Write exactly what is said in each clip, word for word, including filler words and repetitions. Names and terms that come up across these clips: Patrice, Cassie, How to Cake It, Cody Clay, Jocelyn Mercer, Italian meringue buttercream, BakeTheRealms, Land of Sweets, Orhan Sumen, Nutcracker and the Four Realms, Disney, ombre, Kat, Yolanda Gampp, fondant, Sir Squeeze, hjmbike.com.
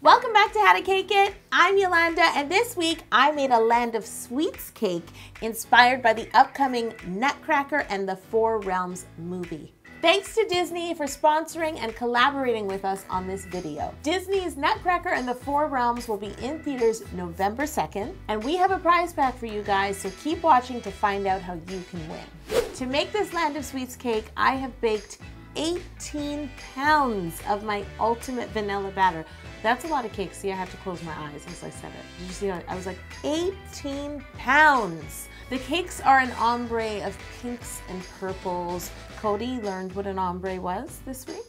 Welcome back to How to Cake It. I'm Yolanda, and this week I made a Land of Sweets cake inspired by the upcoming Nutcracker and the Four Realms movie. Thanks to Disney for sponsoring and collaborating with us on this video. Disney's Nutcracker and the Four Realms will be in theaters November second, and we have a prize pack for you guys, so keep watching to find out how you can win. To make this Land of Sweets cake, I have baked eighteen pounds of my ultimate vanilla batter. That's a lot of cake. See, I have to close my eyes as I said it. Did you see? I was like, eighteen pounds. The cakes are an ombre of pinks and purples. Cody learned what an ombre was this week.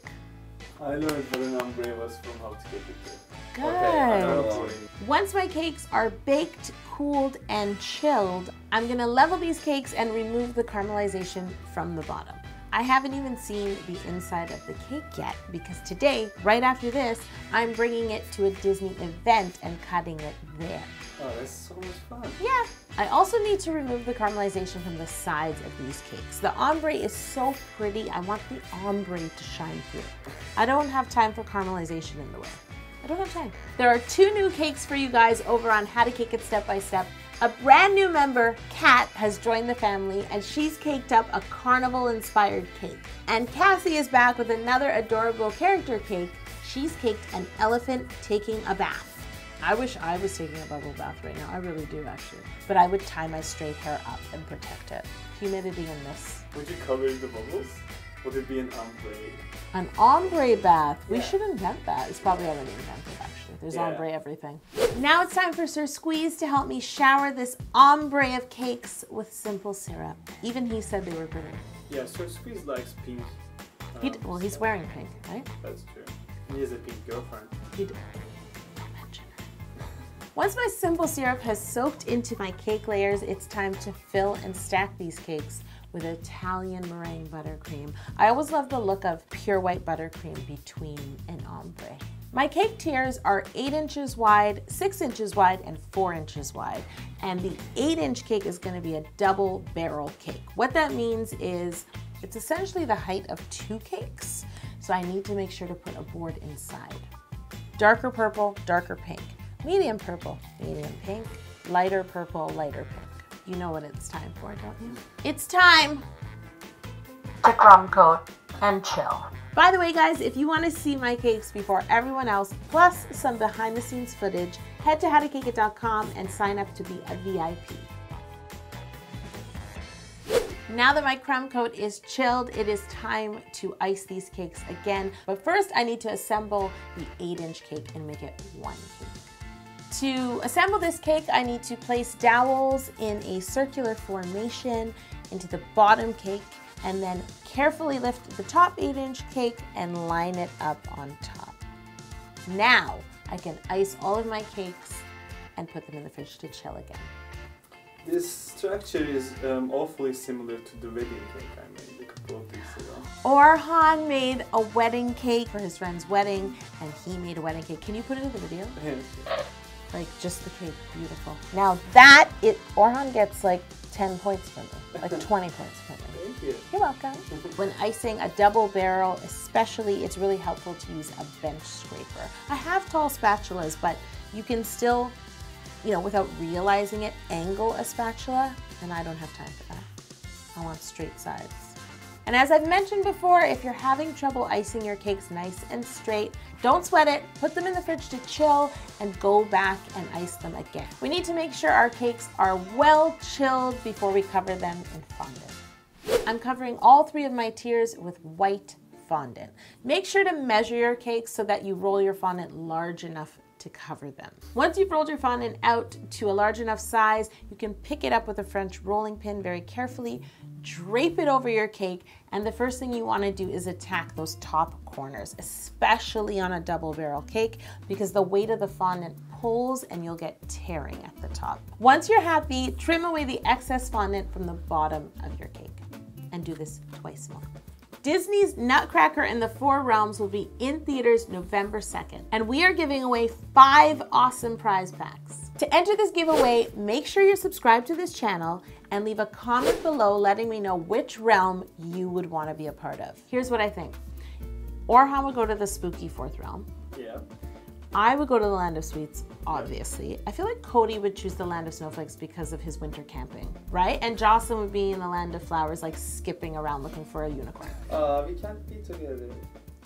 I learned what an ombre was from How to Cake It. Good. Okay, once my cakes are baked, cooled, and chilled, I'm gonna level these cakes and remove the caramelization from the bottom. I haven't even seen the inside of the cake yet because today, right after this, I'm bringing it to a Disney event and cutting it there. Oh, that's so much fun. Yeah. I also need to remove the caramelization from the sides of these cakes. The ombre is so pretty. I want the ombre to shine through. I don't have time for caramelization in the way. I don't have time. There are two new cakes for you guys over on How to Cake It Step by Step. A brand new member, Kat, has joined the family, and she's caked up a carnival-inspired cake. And Cassie is back with another adorable character cake. She's caked an elephant taking a bath. I wish I was taking a bubble bath right now. I really do, actually. But I would tie my straight hair up and protect it. Humidity in this. Would you cover the bubbles? Would it be an ombre? An ombre bath. We yeah. should invent that. It's probably already invented, actually. There's yeah. ombre everything. Now it's time for Sir Squeeze to help me shower this ombre of cakes with simple syrup. Even he said they were pretty. Yeah, Sir Squeeze likes pink. Um, he d well, he's wearing pink, right? That's true. He has a pink girlfriend. He d Don't mention her. Once my simple syrup has soaked into my cake layers, it's time to fill and stack these cakes with Italian meringue buttercream. I always love the look of pure white buttercream between an ombre. My cake tiers are eight inches wide, six inches wide, and four inches wide. And the eight inch cake is gonna be a double barrel cake. What that means is it's essentially the height of two cakes. So I need to make sure to put a board inside. Darker purple, darker pink. Medium purple, medium pink. Lighter purple, lighter pink. You know what it's time for, don't you? It's time to crumb coat and chill. By the way, guys, if you want to see my cakes before everyone else, plus some behind the scenes footage, head to how to cake it dot com and sign up to be a V I P. Now that my crumb coat is chilled, it is time to ice these cakes again. But first, I need to assemble the eight inch cake and make it one cake. To assemble this cake, I need to place dowels in a circular formation into the bottom cake and then carefully lift the top eight inch cake and line it up on top. Now I can ice all of my cakes and put them in the fridge to chill again. This structure is um, awfully similar to the wedding cake I made a couple of weeks ago. Orhan made a wedding cake for his friend's wedding, and he made a wedding cake. Can you put it in the video? Like, just the cake, beautiful. Now that, it, Orhan gets like ten points from me, like twenty points from me. Thank you. You're welcome. When icing a double barrel, especially, it's really helpful to use a bench scraper. I have tall spatulas, but you can still, you know, without realizing it, angle a spatula, and I don't have time for that. I want straight sides. And as I've mentioned before, if you're having trouble icing your cakes nice and straight, don't sweat it, put them in the fridge to chill, and go back and ice them again. We need to make sure our cakes are well chilled before we cover them in fondant. I'm covering all three of my tiers with white fondant. Make sure to measure your cakes so that you roll your fondant large enough to cover them. Once you've rolled your fondant out to a large enough size, you can pick it up with a French rolling pin very carefully, drape it over your cake, and the first thing you want to do is attack those top corners, especially on a double barrel cake, because the weight of the fondant pulls and you'll get tearing at the top. Once you're happy, trim away the excess fondant from the bottom of your cake, and do this twice more. Disney's Nutcracker and the Four Realms will be in theaters November second, and we are giving away five awesome prize packs. To enter this giveaway, make sure you're subscribed to this channel and leave a comment below letting me know which realm you would want to be a part of. Here's what I think. Orhan will go to the spooky fourth realm. Yeah. I would go to the Land of Sweets, obviously. I feel like Cody would choose the Land of Snowflakes because of his winter camping, right? And Jocelyn would be in the Land of Flowers, like skipping around looking for a unicorn. Uh, we can't be together.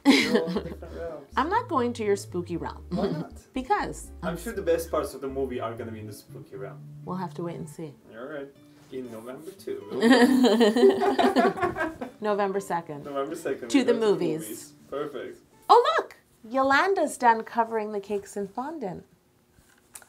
We're all in different realms. I'm not going to your spooky realm. Why not? Because. I'm, I'm sure the best parts of the movie are going to be in the spooky realm. We'll have to wait and see. All right. In November too. November second. November second. To the movies. movies. Perfect. Oh, look. Yolanda's done covering the cakes in fondant.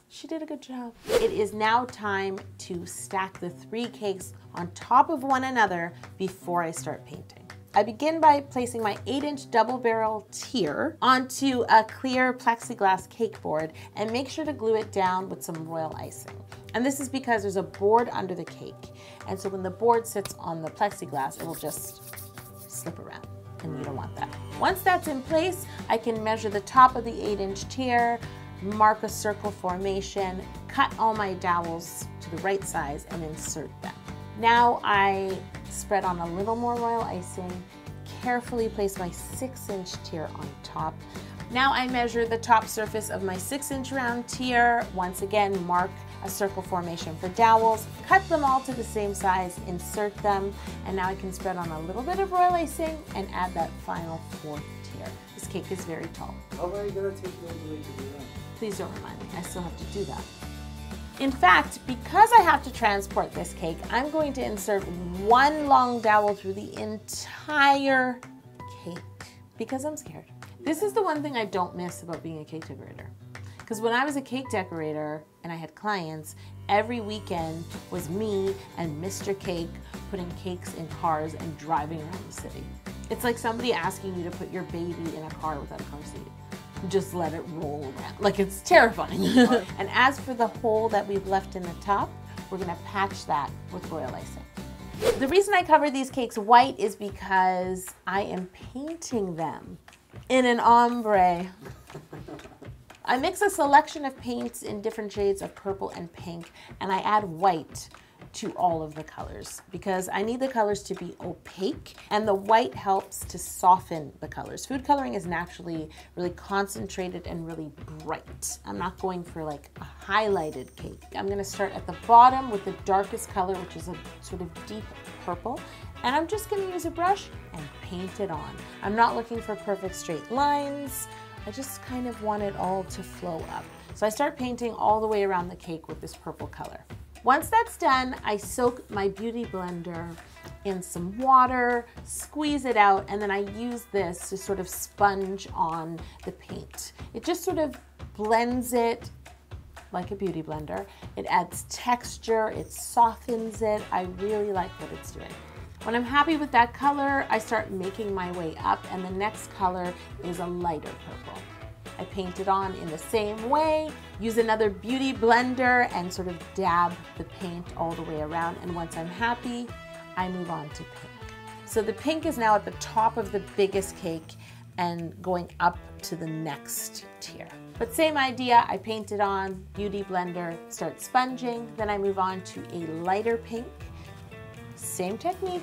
She did a good job. It is now time to stack the three cakes on top of one another before I start painting. I begin by placing my eight inch double barrel tier onto a clear plexiglass cake board and make sure to glue it down with some royal icing. And this is because there's a board under the cake. And so when the board sits on the plexiglass, it'll just slip around. And you don't want that. Once that's in place, I can measure the top of the eight inch tier, mark a circle formation, cut all my dowels to the right size, and insert them. Now I spread on a little more royal icing, carefully place my six inch tier on top. Now I measure the top surface of my six inch round tier. Once again, mark a circle formation for dowels, cut them all to the same size, insert them, and now I can spread on a little bit of royal icing and add that final fourth tier. This cake is very tall. How are you gonna take it all the way to do that? Please don't remind me, I still have to do that. In fact, because I have to transport this cake, I'm going to insert one long dowel through the entire cake because I'm scared. This is the one thing I don't miss about being a cake decorator. Because when I was a cake decorator and I had clients, every weekend was me and Mister Cake putting cakes in cars and driving around the city. It's like somebody asking you to put your baby in a car without a car seat. Just let it roll around. Like, it's terrifying. And as for the hole that we've left in the top, we're gonna patch that with royal icing. The reason I cover these cakes white is because I am painting them in an ombre. I mix a selection of paints in different shades of purple and pink, and I add white to all of the colors because I need the colors to be opaque, and the white helps to soften the colors. Food coloring is naturally really concentrated and really bright. I'm not going for like a highlighted cake. I'm gonna start at the bottom with the darkest color, which is a sort of deep purple, and I'm just gonna use a brush and paint it on. I'm not looking for perfect straight lines. I just kind of want it all to flow up. So I start painting all the way around the cake with this purple color. Once that's done, I soak my beauty blender in some water, squeeze it out, and then I use this to sort of sponge on the paint. It just sort of blends it like a beauty blender. It adds texture, it softens it. I really like what it's doing. When I'm happy with that color, I start making my way up, and the next color is a lighter purple. I paint it on in the same way, use another beauty blender and sort of dab the paint all the way around, and once I'm happy, I move on to pink. So the pink is now at the top of the biggest cake and going up to the next tier. But same idea, I paint it on, beauty blender, start sponging, then I move on to a lighter pink. Same technique,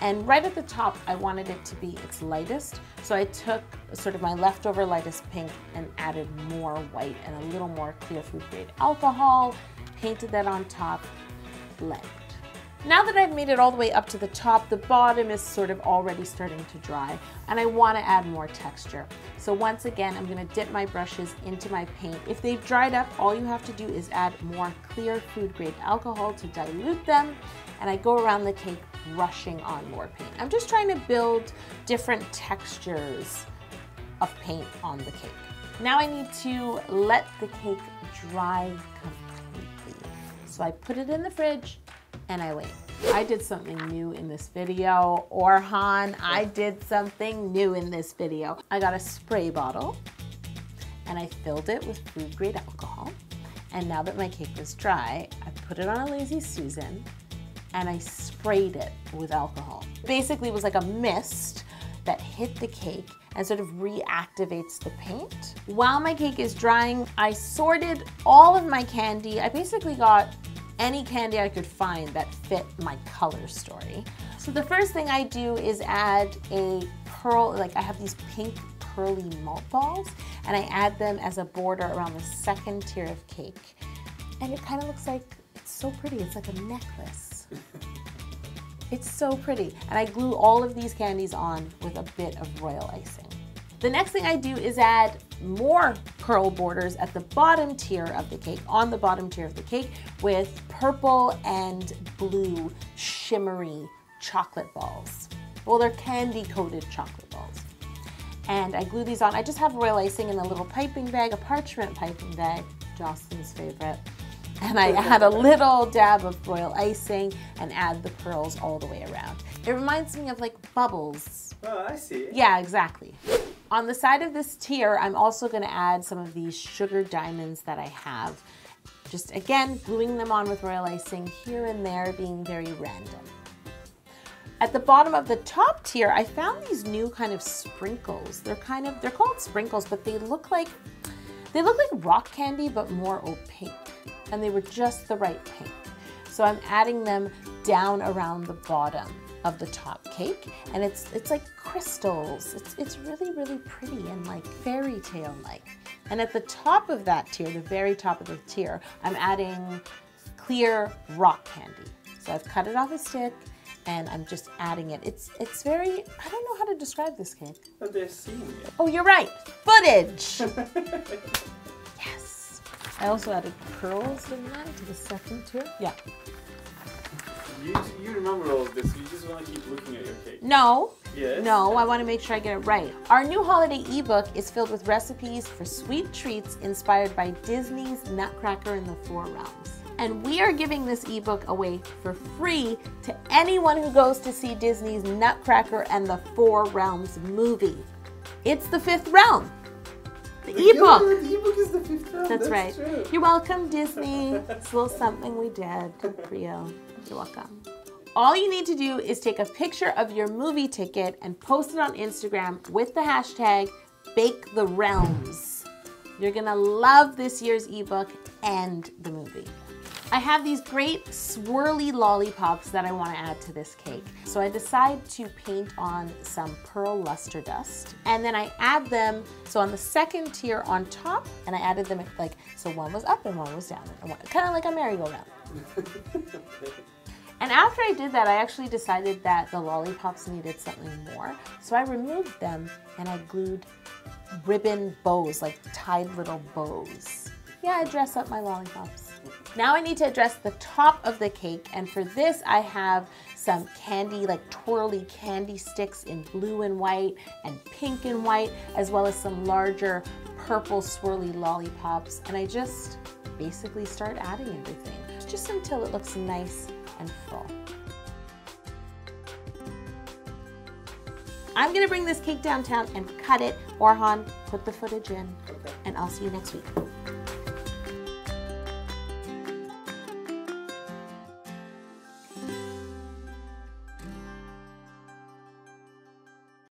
and right at the top I wanted it to be its lightest, so I took sort of my leftover lightest pink and added more white and a little more clear food grade alcohol, painted that on top, blend. Now that I've made it all the way up to the top, the bottom is sort of already starting to dry, and I want to add more texture. So once again, I'm going to dip my brushes into my paint. If they've dried up, all you have to do is add more clear food grade alcohol to dilute them, and I go around the cake brushing on more paint. I'm just trying to build different textures of paint on the cake. Now I need to let the cake dry completely. So I put it in the fridge and I wait. I did something new in this video. Orhan, I did something new in this video. I got a spray bottle and I filled it with food grade alcohol. And now that my cake was dry, I put it on a Lazy Susan and I sprayed it with alcohol. Basically, it was like a mist that hit the cake and sort of reactivates the paint. While my cake is drying, I sorted all of my candy. I basically got any candy I could find that fit my color story. So the first thing I do is add a pearl, like I have these pink curly malt balls, and I add them as a border around the second tier of cake. And it kind of looks like, it's so pretty, it's like a necklace. It's so pretty. And I glue all of these candies on with a bit of royal icing. The next thing I do is add more pearl borders at the bottom tier of the cake, on the bottom tier of the cake, with purple and blue shimmery chocolate balls. Well, they're candy-coated chocolate balls. And I glue these on. I just have royal icing in a little piping bag, a parchment piping bag, Jocelyn's favorite. And I add a little dab of royal icing and add the pearls all the way around. It reminds me of like bubbles. Oh, I see. Yeah, exactly. On the side of this tier, I'm also gonna add some of these sugar diamonds that I have. Just again, gluing them on with royal icing here and there, being very random. At the bottom of the top tier, I found these new kind of sprinkles. They're kind of, they're called sprinkles, but they look like, they look like rock candy, but more opaque. And they were just the right pink. So I'm adding them down around the bottom of the top cake, and it's it's like crystals. It's, it's really, really pretty and like fairy tale-like. And at the top of that tier, the very top of the tier, I'm adding clear rock candy. So I've cut it off a stick and I'm just adding it. It's, it's very, I don't know how to describe this cake. But they're seeing it. Oh, you're right, footage. Yes. I also added pearls in that to the second tier. Yeah. You, you remember all of this, you just want to keep looking at your cake. No, yes. No, I want to make sure I get it right. Our new holiday ebook is filled with recipes for sweet treats inspired by Disney's Nutcracker and the Four Realms. And we are giving this ebook away for free to anyone who goes to see Disney's Nutcracker and the Four Realms movie. It's the fifth realm. The ebook. The ebook is the fifth realm. That's, That's right. True. You're welcome, Disney. It's a little something we did for you. You're welcome. All you need to do is take a picture of your movie ticket and post it on Instagram with the hashtag BakeTheRealms. You're gonna love this year's ebook and the movie. I have these great swirly lollipops that I want to add to this cake. So I decide to paint on some pearl luster dust, and then I add them, so on the second tier on top, and I added them at like, so one was up and one was down, kind of like a merry-go-round. And after I did that, I actually decided that the lollipops needed something more, so I removed them and I glued ribbon bows, like tied little bows. Yeah, I dress up my lollipops. Now I need to address the top of the cake, and for this I have some candy, like twirly candy sticks in blue and white and pink and white, as well as some larger purple swirly lollipops, and I just basically start adding everything, just until it looks nice and full. I'm gonna bring this cake downtown and cut it. Orhan, put the footage in, and I'll see you next week.